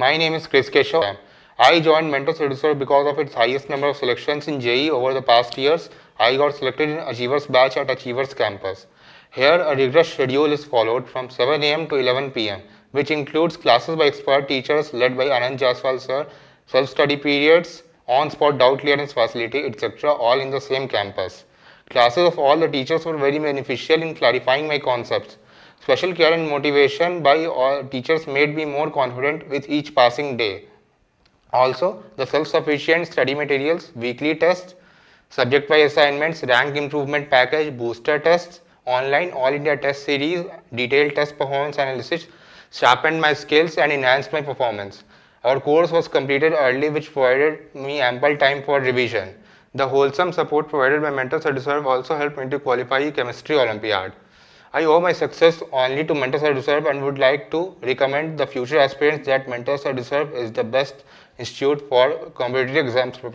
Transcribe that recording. My name is Kris Keshav. I joined Mentors Eduserv because of its highest number of selections in JE over the past years. I got selected in Achievers batch at Achievers campus. Here a rigorous schedule is followed from 7 am to 11 pm, which includes classes by expert teachers led by Anand Jaiswal sir, self-study periods, on-spot doubt clearance facility, etc. all in the same campus. Classes of all the teachers were very beneficial in clarifying my concepts. Special care and motivation by all teachers made me more confident with each passing day. Also, the self-sufficient study materials, weekly tests, subject-wise assignments, rank improvement package, booster tests, online All India test series, detailed test performance analysis, sharpened my skills and enhanced my performance. Our course was completed early, which provided me ample time for revision. The wholesome support provided by Mentors Eduserv also helped me to qualify Chemistry Olympiad. I owe my success only to Mentors Eduserv and would like to recommend the future aspirants that Mentors Eduserv is the best institute for competitive exams preparation.